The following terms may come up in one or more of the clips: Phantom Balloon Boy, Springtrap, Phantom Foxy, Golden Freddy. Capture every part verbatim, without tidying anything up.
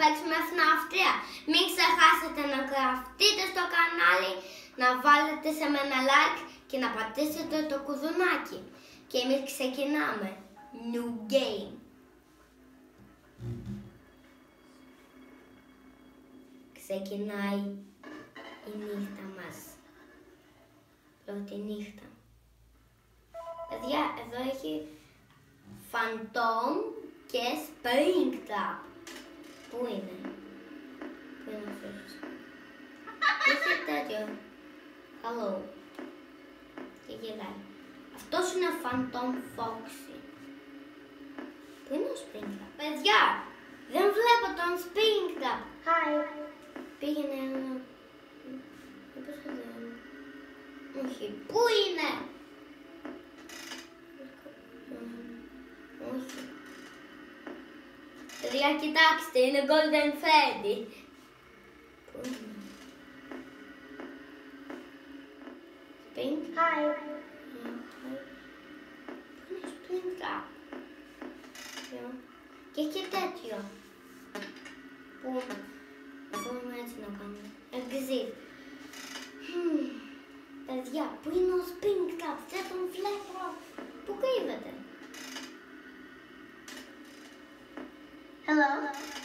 παίξουμε αυτιά. Μην ξεχάσετε να γραφτείτε στο κανάλι, να βάλετε σε μένα like και να πατήσετε το κουδουνάκι. Και εμείς ξεκινάμε. New game. Ξεκινάει η νύχτα μας. Πρώτη νύχτα. Παιδιά, εδώ έχει Phantom και Springtrap. Πού είναι? Πού είναι ο φίλος? Είχε τέτοιο. Hello. Και γελάει. Αυτός είναι Phantom Foxy. Πού είναι ο Springtrap? Παιδιά, δεν βλέπω τον Springtrap. Hi. Πήγαινε ένα... Μήπως θα δω... Όχι, πού είναι? Όχι. Παιδιά, κοιτάξτε, είναι Golden Freddy. Πού είναι? Springtrap. Πού είναι Springtrap? Και έχει τέτοιο. Πού είναι? Μπορούμε έτσι να κάνουμε. Exit. Παιδιά, πού είναι ο Springtrap? Δεν τον βλέπω. Πού κρύβεται? Hello.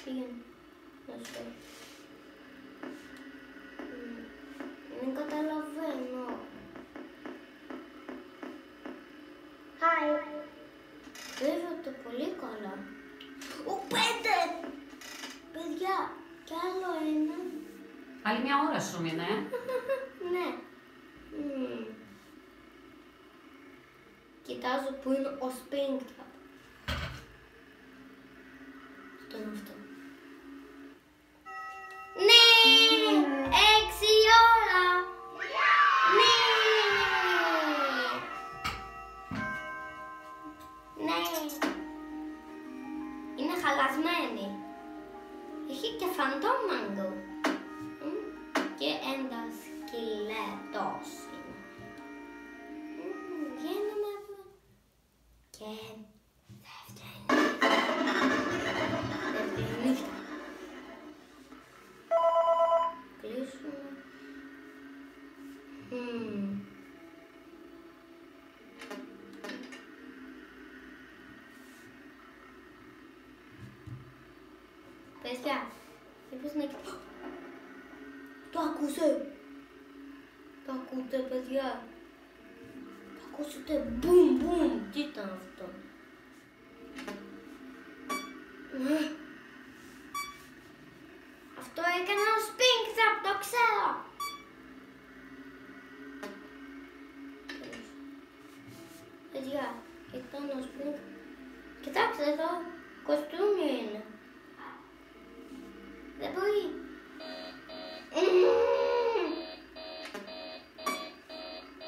Πήγαινε. Δεν καταλαβαίνω. Hi. Κρύβεται πολύ καλά. Ο πέντε! Παιδιά, κι άλλο ένα. Άλλη μια ώρα σου μείνε. Ναι. Mm. Κοιτάζω που είναι ο Springtrap. Αυτό είναι αυτό. Ναι! Έξι ώρα! Ναι! Ναι! Είναι χαλασμένη. Έχει και Phantom Mango. Και ένα σκυλέτος. Γίναμε εδώ. Και... Παιδιά, μήπως να κοιτάξω. Το ακούσε. Το ακούτε, παιδιά? Το ακούσετε? Μπουμ, μπουμ. Τι ήταν αυτό? Αυτό έκανε ο Springtrap, το ξέρω. Παιδιά, ήταν ο Springtrap. Κοιτάξτε εδώ, κοστούμιο είναι. Δεν μπορεί.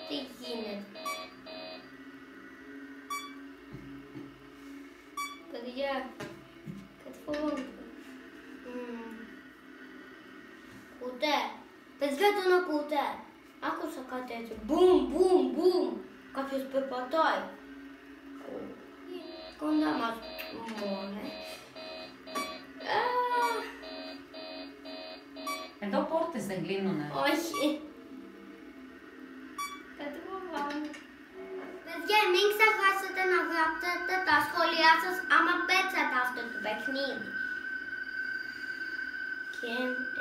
Τι γίνεται? Παιδιά, κάτι φοβόμαι. Ακούτε? Παιδιά, τον ακούτε? Άκουσα κάτι έτσι. Μπουμ, μπουμ, μπουμ. Κάποιος περπατάει. Κοντά μας. Μόνε. Εδώ πόρτες δεν κλείνουνε. Όχι. Κάτι φοβάμαι. Παιδιά, μην ξεχάσετε να γράψετε τα σχόλιά σας άμα παίξατε αυτό το παιχνίδι. Και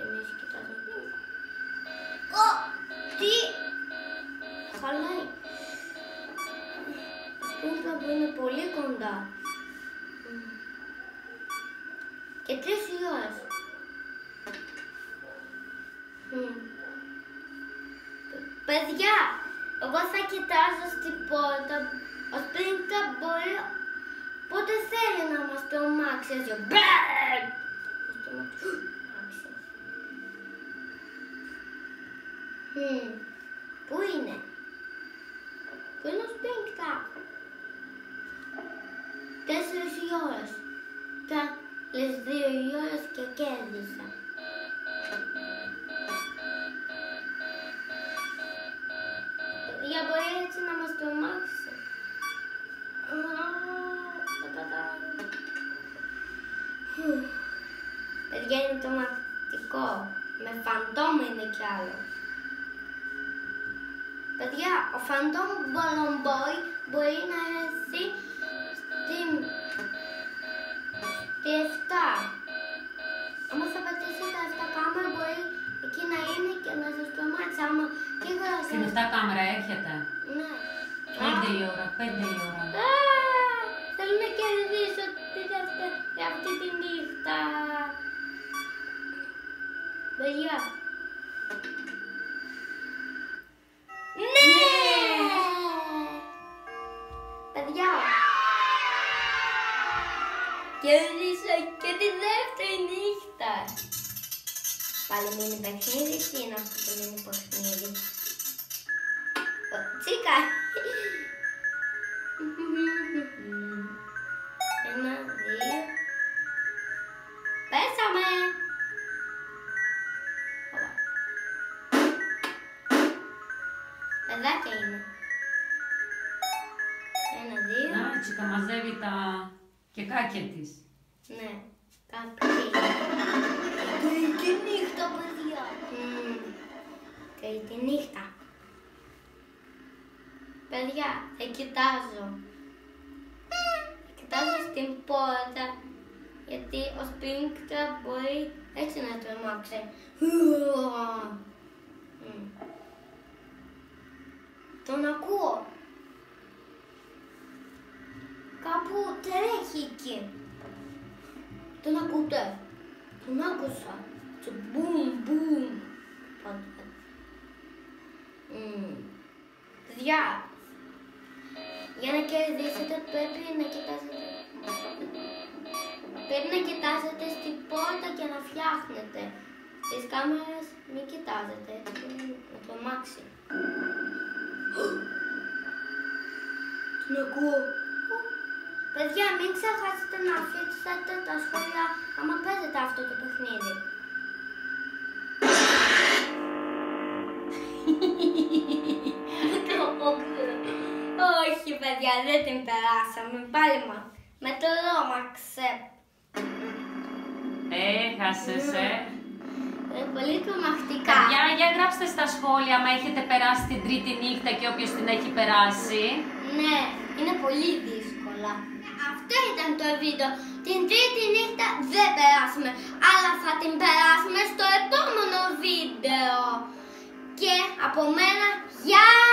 εμείς κοιτάζουμε. Ω! Τι! Χαλάει. Σπούτρα που είναι πολύ κοντά. Και τρεις ώρες. Mm. Παιδιά, εγώ θα κοιτάζω στην πόρτα. Ο Springtrap μπορεί πότε θέλει να μας τρομάξει. Μπρρρρ! Mm. Πού είναι? Πού είναι ο Springtrap? Τέσσερις ώρες. Τέλειες δύο ώρες και κέρδισα. Για μπορεί έτσι να μας τρομάξει. Παιδιά, πηγαίνει το μαθητικό. Με φαντόμο είναι κι άλλο. Παιδιά, ο Phantom Balloon Boy μπορεί να έρθει στην στη εφτά. Άμα θα πατήσετε εφτά κάμερα μπορεί εκεί να είναι και να σας τρομάξει. Άμα και εγώ θα... Στην εφτά κάμερα έρχεται. Ναι. πέντε η ώρα, πέντε η ώρα. Θέλω να κερδίσω αυτή τη νύχτα. Παιδιά. Ναι! Παιδιά! Κέρδισα και τη δεύτερη νύχτα! Πάλι μείνει παιχνίδι, τι είναι αυτό το μείνει παιχνίδι? Τσίκα! Ένα, δύο... Πέσαμε! Παιδάκια είναι. Ένα, δύο... Να, τσίκα μαζεύει τα... και κάκια της. Ναι, κάποιοι. Καλή νύχτα, παιδιά. Mm. Καλή νύχτα. Παιδιά, θα κοιτάζω. Mm. Θα κοιτάζω στην πόρτα. Γιατί ο Springtrap μπορεί έτσι να τρομάξει. Mm. Τον ακούω. Κάπου τρέχει εκεί. Τον ακούτε. Τον άκουσα. Του μπουμ, μπουμ. Πάντα. Παιδιά, για να κερδίσετε πρέπει να κοιτάσετε. Πρέπει να κοιτάσετε στην πόρτα και να φτιάχνετε. Τις κάμερες μην κοιτάζετε. Να τρομάξει. Τον ακούω. Παιδιά, μην ξεχάσετε να αφήσετε τα σχόλια άμα παίζετε αυτό το παιχνίδι. Όχι, παιδιά, δεν την περάσαμε. Πάλι με το ρόμαξε. Έχασες, ε. Πολύ τρομακτικά. Παιδιά, για γράψτε στα σχόλια άμα έχετε περάσει την τρίτη νύχτα και όποιος την έχει περάσει. Ναι, είναι πολύ δύσκολα. Αυτό ήταν το βίντεο. Την τρίτη νύχτα δεν περάσουμε, αλλά θα την περάσουμε στο επόμενο βίντεο. Και από μένα, γεια!